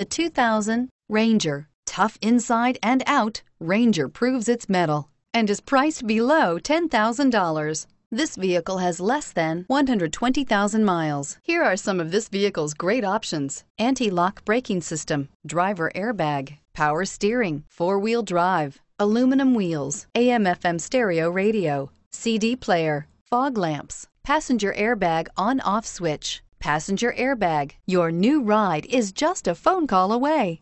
The 2000 Ranger, tough inside and out, Ranger proves its mettle and is priced below $10,000. This vehicle has less than 120,000 miles. Here are some of this vehicle's great options: anti-lock braking system, driver airbag, power steering, four-wheel drive, aluminum wheels, AM/FM stereo radio, CD player, fog lamps, passenger airbag on/off switch, passenger airbag. Your new ride is just a phone call away.